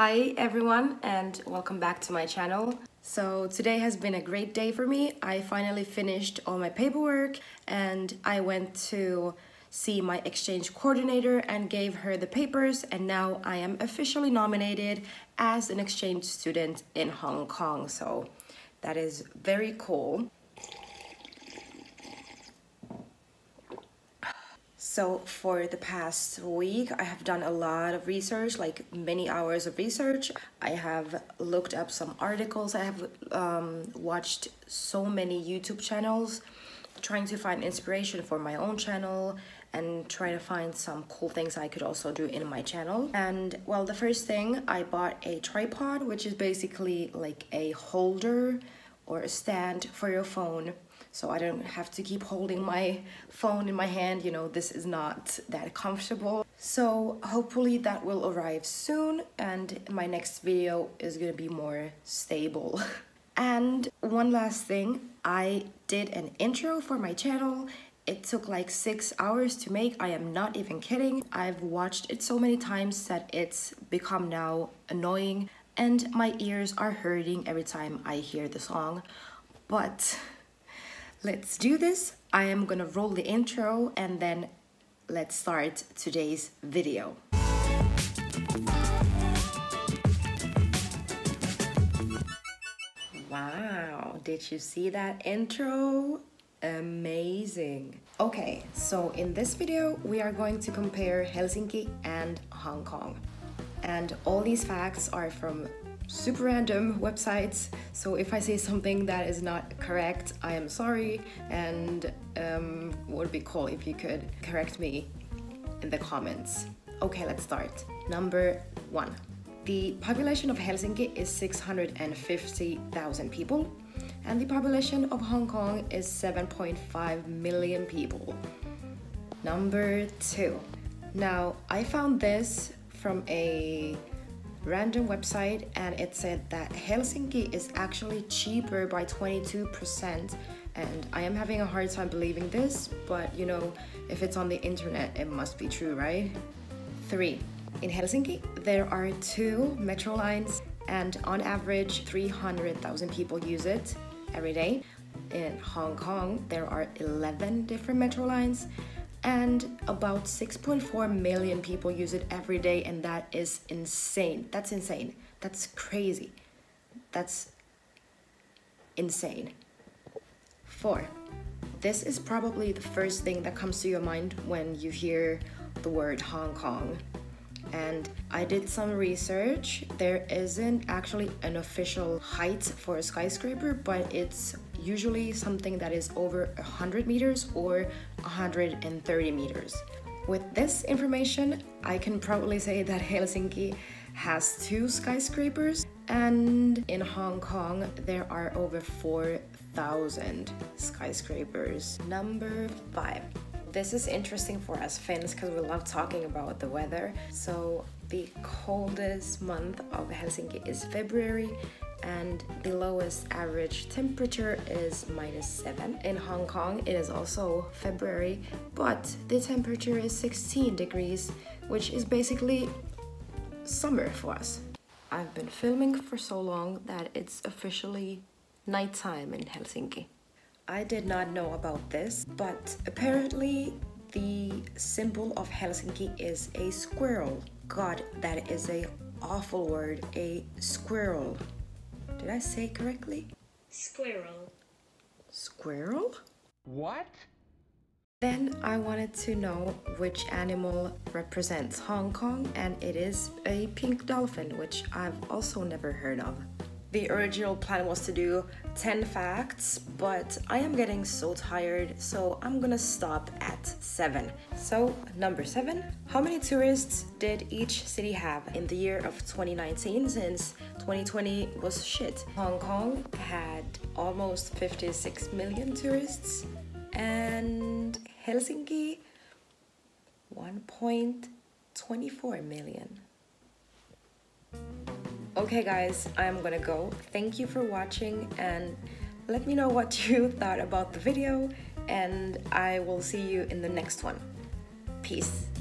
Hi everyone and welcome back to my channel. So today has been a great day for me. I finally finished all my paperwork and I went to see my exchange coordinator and gave her the papers, and now I am officially nominated as an exchange student in Hong Kong. So that is very cool. So for the past week, I have done a lot of research, like many hours of research. I have looked up some articles. I have watched so many YouTube channels, trying to find inspiration for my own channel and trying to find some cool things I could also do in my channel. And well, the first thing, I bought a tripod, which is basically like a holder or a stand for your phone. So I don't have to keep holding my phone in my hand, you know, this is not that comfortable. So hopefully that will arrive soon and my next video is gonna be more stable. And one last thing, I did an intro for my channel. It took like 6 hours to make, I am not even kidding. I've watched it so many times that it's become now annoying and my ears are hurting every time I hear the song, but let's do this. I am gonna roll the intro and then let's start today's video. Wow, did you see that intro? Amazing. Okay, so in this video, we are going to compare Helsinki and Hong Kong. And all these facts are from super random websites, so if I say something that is not correct, I am sorry, and would be cool if you could correct me in the comments. Okay, let's start. Number one. The population of Helsinki is 650,000 people, and the population of Hong Kong is 7.5 million people. Number two. Now, I found this from a random website and it said that Helsinki is actually cheaper by 22%, and I am having a hard time believing this, but you know, if it's on the internet it must be true, right? 3. In Helsinki there are 2 metro lines and on average 300,000 people use it every day. In Hong Kong there are 11 different metro lines and about 6.4 million people use it every day, and that is insane. That's insane. That's crazy. That's insane. 4. This is probably the first thing that comes to your mind when you hear the word Hong Kong. And I did some research. There isn't actually an official height for a skyscraper, but it's usually something that is over 100 meters or 130 meters. With this information, I can probably say that Helsinki has 2 skyscrapers, and in Hong Kong, there are over 4,000 skyscrapers. Number 5. This is interesting for us Finns because we love talking about the weather. So the coldest month of Helsinki is February and the lowest average temperature is -7. In Hong Kong it is also February, but the temperature is 16 degrees, which is basically summer for us. I've been filming for so long that it's officially nighttime in Helsinki. I did not know about this, but apparently the symbol of Helsinki is a squirrel. God, that is an awful word, a squirrel. Did I say correctly? Squirrel. Squirrel? What? Then I wanted to know which animal represents Hong Kong, and it is a pink dolphin, which I've also never heard of. The original plan was to do 10 facts, but I am getting so tired, so I'm gonna stop at 7. So, number 7. How many tourists did each city have in the year of 2019, since 2020 was shit? Hong Kong had almost 56 million tourists, and Helsinki 1.24 million. Okay guys, I'm gonna go. Thank you for watching and let me know what you thought about the video, and I will see you in the next one. Peace.